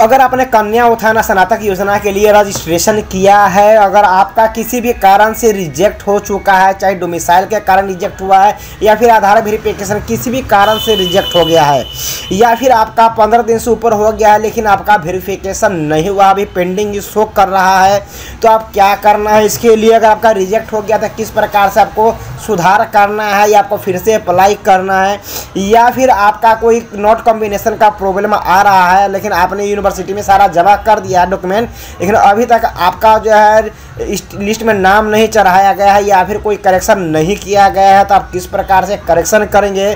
अगर आपने कन्या उत्थान स्नातक योजना के लिए रजिस्ट्रेशन किया है, अगर आपका किसी भी कारण से रिजेक्ट हो चुका है, चाहे डोमिसाइल के कारण रिजेक्ट हुआ है या फिर आधार वेरिफिकेशन किसी भी कारण से रिजेक्ट हो गया है, या फिर आपका 15 दिन से ऊपर हो गया है लेकिन आपका वेरिफिकेशन नहीं हुआ, अभी पेंडिंग शो कर रहा है, तो आप क्या करना है इसके लिए? अगर आपका रिजेक्ट हो गया था किस प्रकार से आपको सुधार करना है या आपको फिर से अप्लाई करना है, या फिर आपका कोई नोट कॉम्बिनेशन का प्रॉब्लम आ रहा है लेकिन आपने यूनिवर्सिटी में सारा जमा कर दिया है डॉक्यूमेंट लेकिन अभी तक आपका जो है इस लिस्ट में नाम नहीं चढ़ाया गया है या फिर कोई करेक्शन नहीं किया गया है, तो आप किस प्रकार से करेक्शन करेंगे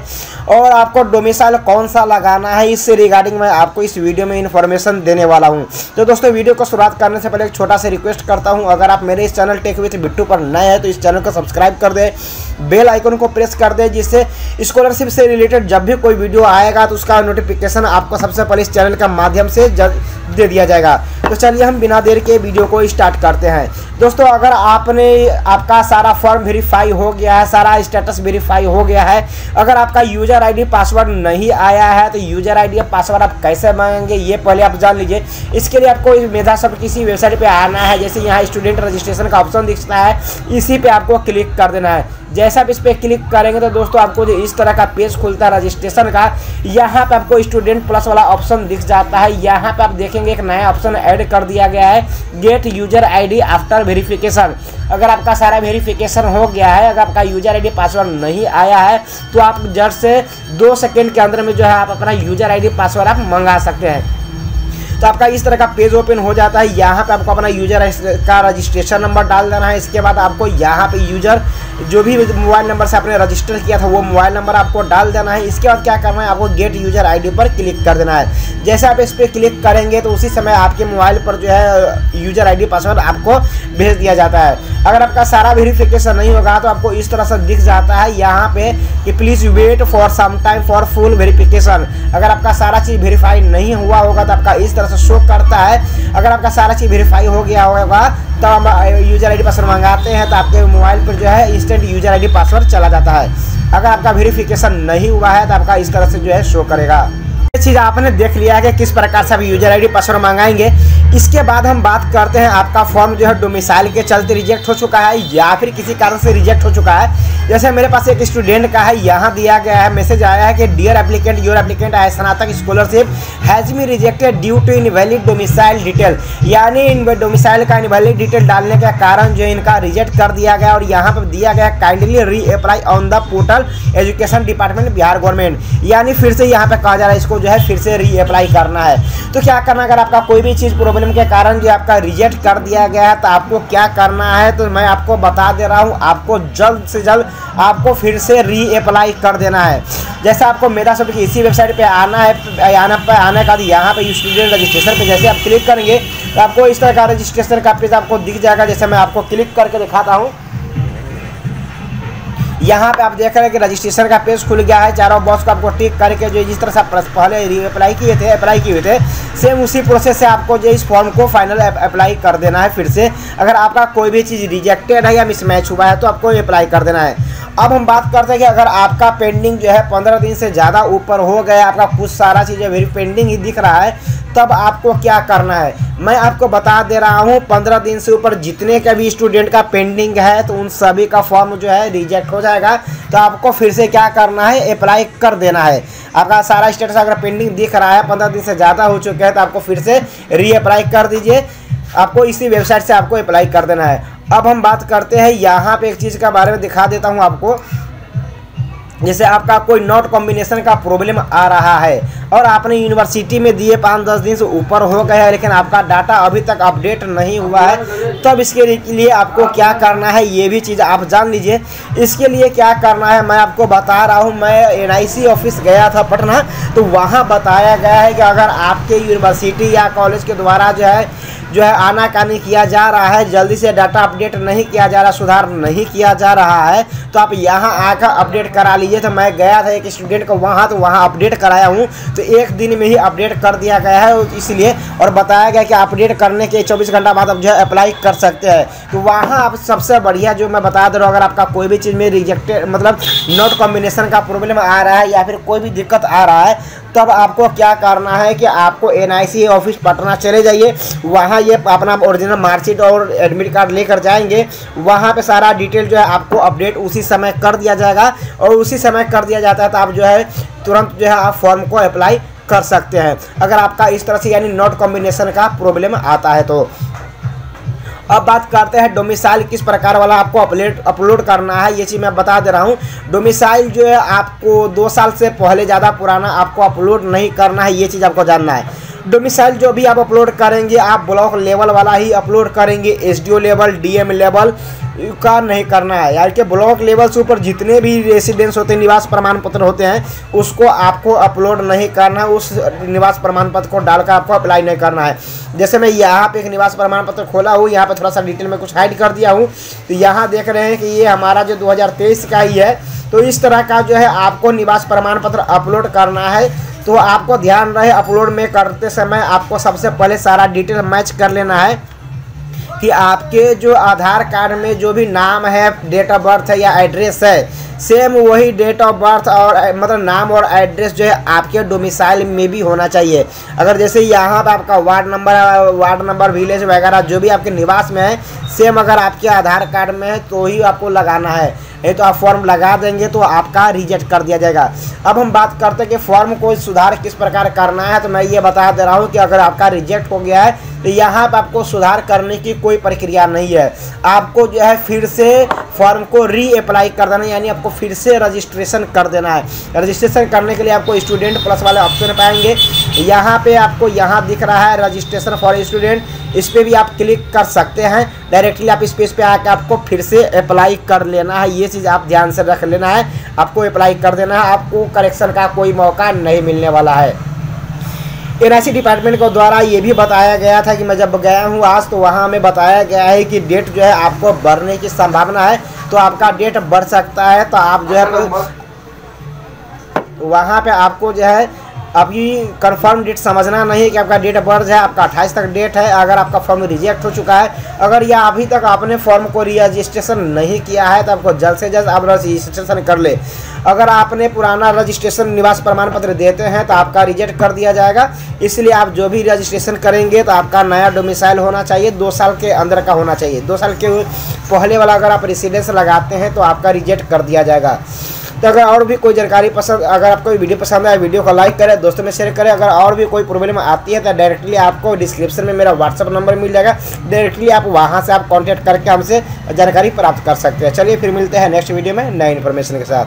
और आपको डोमिसाइल कौन सा लगाना है, इससे रिगार्डिंग मैं आपको इस वीडियो में इन्फॉर्मेशन देने वाला हूँ। तो दोस्तों वीडियो को शुरुआत करने से पहले एक छोटा सा रिक्वेस्ट करता हूँ, अगर आप मेरे इस चैनल टेकविथ बिट्टू पर नए हैं तो इस चैनल को सब्सक्राइब कर दें, बेल आइकन को प्रेस कर दें, जिससे स्कॉलरशिप से रिलेटेड जब भी कोई वीडियो आएगा तो उसका नोटिफिकेशन आपको सबसे पहले इस चैनल के माध्यम से दे दिया जाएगा। तो चलिए हम बिना देर के वीडियो को स्टार्ट करते हैं। दोस्तों अगर आपने आपका सारा फॉर्म वेरीफाई हो गया है, सारा स्टेटस वेरीफाई हो गया है, अगर आपका यूजर आईडी पासवर्ड नहीं आया है तो यूजर आईडी या पासवर्ड आप कैसे मांगेंगे ये पहले आप जान लीजिए। इसके लिए आपको मेधा सब किसी वेबसाइट पे आना है, जैसे यहाँ स्टूडेंट रजिस्ट्रेशन का ऑप्शन दिखता है इसी पर आपको क्लिक कर देना है। जैसा आप इस पर क्लिक करेंगे तो दोस्तों आपको जो इस तरह का पेज खुलता है रजिस्ट्रेशन का, यहाँ पे आपको स्टूडेंट प्लस वाला ऑप्शन दिख जाता है। यहाँ पे आप देखेंगे एक नया ऑप्शन ऐड कर दिया गया है, get user ID after verification. अगर आपका सारा वेरिफिकेशन हो गया है, अगर आपका यूजर आईडी पासवर्ड नहीं आया है तो आप जट से 2 सेकेंड के अंदर में जो है आप अपना यूजर आईडी पासवर्ड आप मंगा सकते हैं। तो आपका इस तरह का पेज ओपन हो जाता है, यहाँ पे आपको अपना यूजर का रजिस्ट्रेशन नंबर डाल देना है। इसके बाद आपको यहाँ पे यूजर जो भी मोबाइल नंबर से आपने रजिस्टर किया था वो मोबाइल नंबर आपको डाल देना है। इसके बाद क्या करना है, आपको गेट यूजर आईडी पर क्लिक कर देना है। जैसे आप इस पर क्लिक करेंगे तो उसी समय आपके मोबाइल पर जो है यूजर आईडी पासवर्ड आपको भेज दिया जाता है। अगर आपका सारा वेरिफिकेशन नहीं होगा तो आपको इस तरह से दिख जाता है यहाँ पे कि please wait for some time for full verification. अगर आपका सारा चीज़ वेरीफाई नहीं हुआ होगा तो आपका इस तरह से शो करता है। अगर आपका सारा चीज़ वेरीफाई हो गया होगा तो हम यूजर आईडी पासवर्ड मंगाते हैं तो आपके मोबाइल पर जो है इंस्टेंट यूजर आईडी पासवर्ड चला जाता है। अगर आपका वेरिफिकेशन नहीं हुआ है तो आपका इस तरह से जो है शो करेगा। ये चीज़ आपने देख लिया है कि किस प्रकार से आप यूजर आईडी पासवर्ड मंगाएंगे। इसके बाद हम बात करते हैं, आपका फॉर्म जो है डोमिसाइल के चलते रिजेक्ट हो चुका है या फिर किसी कारण से रिजेक्ट हो चुका है। जैसे मेरे पास एक स्टूडेंट का है, यहाँ दिया गया है, मैसेज आया है कि dear applicant your applicant I स्नातक scholarship has be rejected due to invalid domicile detail, यानी इन डोमिसाइल का इनवैलिड डिटेल डालने के कारण जो है इनका रिजेक्ट कर दिया गया। और यहाँ पर दिया गया काइंडली री apply on the portal education department Bihar government, यानी फिर से यहाँ पर कहा जा रहा है इसको जो है फिर से री अप्लाई करना है। तो क्या करना, अगर आपका कोई भी चीज़ प्रॉब्लम के कारण जो आपका रिजेक्ट कर दिया गया है तो आपको क्या करना है, तो मैं आपको बता दे रहा हूँ, आपको जल्द से जल्द आपको फिर से री अप्लाई कर देना है। जैसे आपको मेधा सब की इसी वेबसाइट पे आना है, आने का यहाँ पे स्टूडेंट रजिस्ट्रेशन पे जैसे आप क्लिक करेंगे तो आपको इस तरह का रजिस्ट्रेशन का पेज आपको दिख जाएगा। जैसे मैं आपको क्लिक करके दिखाता हूँ, यहाँ पे आप देख रहे हैं कि रजिस्ट्रेशन का पेज खुल गया है। चारों बॉक्स को आपको टिक करके जो जिस तरह से आप पहले री अप्लाई किए थे सेम उसी प्रोसेस से आपको जो इस फॉर्म को फाइनल अप्लाई कर देना है फिर से। अगर आपका कोई भी चीज़ रिजेक्टेड है या मिसमैच हुआ है तो आपको अप्लाई कर देना है। अब हम बात करते हैं कि अगर आपका पेंडिंग जो है 15 दिन से ज़्यादा ऊपर हो गया, आपका कुछ सारा चीज़ वेरी पेंडिंग ही दिख रहा है, तब आपको क्या करना है मैं आपको बता दे रहा हूँ। 15 दिन से ऊपर जितने का भी स्टूडेंट का पेंडिंग है तो उन सभी का फॉर्म जो है रिजेक्ट हो जाएगा, तो आपको फिर से क्या करना है, अप्लाई कर देना है। आपका सारा स्टेटस अगर पेंडिंग दिख रहा है, 15 दिन से ज़्यादा हो चुके हैं, तो आपको फिर से री अप्लाई कर दीजिए, आपको इसी वेबसाइट से आपको अप्लाई कर देना है। अब हम बात करते हैं, यहाँ पे एक चीज़ का बारे में दिखा देता हूँ आपको। जैसे आपका कोई नोट कॉम्बिनेशन का प्रॉब्लम आ रहा है और आपने यूनिवर्सिटी में दिए 5-10 दिन से ऊपर हो गए हैं लेकिन आपका डाटा अभी तक अपडेट नहीं हुआ है, तब इसके लिए आपको क्या करना है ये भी चीज़ आप जान लीजिए। इसके लिए क्या करना है मैं आपको बता रहा हूँ, मैं एनआईसी ऑफिस गया था पटना, तो वहाँ बताया गया है कि अगर आपके यूनिवर्सिटी या कॉलेज के द्वारा जो है जो है आनाकानी किया जा रहा है, जल्दी से डाटा अपडेट नहीं किया जा रहा, सुधार नहीं किया जा रहा है। तो आप यहाँ आकर अपडेट करा लीजिए। तो मैं गया था एक स्टूडेंट को वहाँ, तो वहाँ अपडेट कराया हूँ, तो एक दिन में ही अपडेट कर दिया गया है इसलिए, और बताया गया कि अपडेट करने के 24 घंटा बाद आप जो है अप्लाई कर सकते हैं। तो वहाँ आप सबसे बढ़िया जो मैं बता दे रहा हूँ, अगर आपका कोई भी चीज़ में रिजेक्टेड मतलब नोट कॉम्बिनेशन का प्रॉब्लम आ रहा है या फिर कोई भी दिक्कत आ रहा है, तब आपको क्या करना है कि आपको एनआईसी ऑफिस पटना चले जाइए। वहाँ ये अपना ओरिजिनल मार्कशीट और एडमिट कार्ड लेकर जाएंगे, वहाँ पे सारा डिटेल जो है आपको अपडेट उसी समय कर दिया जाएगा, और उसी समय कर दिया जाता है तो आप जो है तुरंत जो है आप फॉर्म को अप्लाई कर सकते हैं, अगर आपका इस तरह से यानी नोट कॉम्बिनेशन का प्रॉब्लम आता है। तो अब बात करते हैं डोमिसाइल किस प्रकार वाला आपको अपलोड करना है, ये चीज़ मैं बता दे रहा हूँ। डोमिसाइल जो है आपको 2 साल से पहले ज़्यादा पुराना आपको अपलोड नहीं करना है, ये चीज़ आपको जानना है। डोमिसाइल जो भी आप अपलोड करेंगे आप ब्लॉक लेवल वाला ही अपलोड करेंगे, एसडीओ लेवल डीएम लेवल का नहीं करना है यार, कि ब्लॉक लेवल से ऊपर जितने भी रेसिडेंस होते हैं, निवास प्रमाण पत्र होते हैं, उसको आपको अपलोड नहीं करना है। उस निवास प्रमाण पत्र को डालकर आपको अप्लाई नहीं करना है। जैसे मैं यहाँ पे एक निवास प्रमाण पत्र खोला हूँ, यहाँ पे थोड़ा सा डिटेल में कुछ हाइड कर दिया हूँ, तो यहाँ देख रहे हैं कि ये हमारा जो 2023 का ही है। तो इस तरह का जो है आपको निवास प्रमाण पत्र अपलोड करना है। तो आपको ध्यान रहे अपलोड में करते समय आपको सबसे पहले सारा डिटेल मैच कर लेना है कि आपके जो आधार कार्ड में जो भी नाम है, डेट ऑफ बर्थ है या एड्रेस है, सेम वही डेट ऑफ बर्थ और मतलब नाम और एड्रेस जो है आपके डोमिसाइल में भी होना चाहिए। अगर जैसे यहाँ पर आपका वार्ड नंबर विलेज वगैरह जो भी आपके निवास में है, सेम अगर आपके आधार कार्ड में है तो ही आपको लगाना है, ये तो आप फॉर्म लगा देंगे तो आपका रिजेक्ट कर दिया जाएगा। अब हम बात करते हैं कि फॉर्म को सुधार किस प्रकार करना है। तो मैं ये बता दे रहा हूँ कि अगर आपका रिजेक्ट हो गया है तो यहाँ पर आपको सुधार करने की कोई प्रक्रिया नहीं है, आपको जो है फिर से फॉर्म को रीअप्लाई कर देना, यानी आपको फिर से रजिस्ट्रेशन कर देना है। रजिस्ट्रेशन करने के लिए आपको स्टूडेंट प्लस वाले ऑप्शन पाएंगे, यहाँ पे आपको यहाँ दिख रहा है रजिस्ट्रेशन फॉर स्टूडेंट, इस पर भी आप क्लिक कर सकते हैं। डायरेक्टली आप इस पेज पे आकर आपको फिर से अप्लाई कर लेना है, ये चीज़ आप ध्यान से रख लेना है, आपको अप्लाई कर देना है, आपको करेक्शन का कोई मौका नहीं मिलने वाला है। एनआईसी डिपार्टमेंट को द्वारा ये भी बताया गया था कि मैं जब गया हूँ आज, तो वहाँ हमें बताया गया है कि डेट जो है आपको बढ़ने की संभावना है, तो आपका डेट बढ़ सकता है। तो आप जो है वहाँ पे आपको जो है अभी कंफर्म डेट समझना नहीं है कि आपका डेट बढ़ जाए, आपका 28 तक डेट है। अगर आपका फॉर्म रिजेक्ट हो चुका है, अगर या अभी तक आपने फॉर्म को रजिस्ट्रेशन नहीं किया है, तो आपको जल्द से जल्द आप रजिस्ट्रेशन कर ले। अगर आपने पुराना रजिस्ट्रेशन निवास प्रमाण पत्र देते हैं तो आपका रिजेक्ट कर दिया जाएगा, इसलिए आप जो भी रजिस्ट्रेशन करेंगे तो आपका नया डोमिसाइल होना चाहिए, 2 साल के अंदर का होना चाहिए। 2 साल के पहले वाला अगर आप रेसिडेंस लगाते हैं तो आपका रिजेक्ट कर दिया जाएगा। तो अगर और भी कोई जानकारी पसंद, अगर आपको वीडियो पसंद आए वीडियो को लाइक करें, दोस्तों में शेयर करें। अगर और भी कोई प्रॉब्लम आती है तो डायरेक्टली आपको डिस्क्रिप्शन में मेरा व्हाट्सअप नंबर मिल जाएगा, डायरेक्टली आप वहां से आप कांटेक्ट करके हमसे जानकारी प्राप्त कर सकते हैं। चलिए फिर मिलते हैं नेक्स्ट वीडियो में नए इन्फॉर्मेशन के साथ।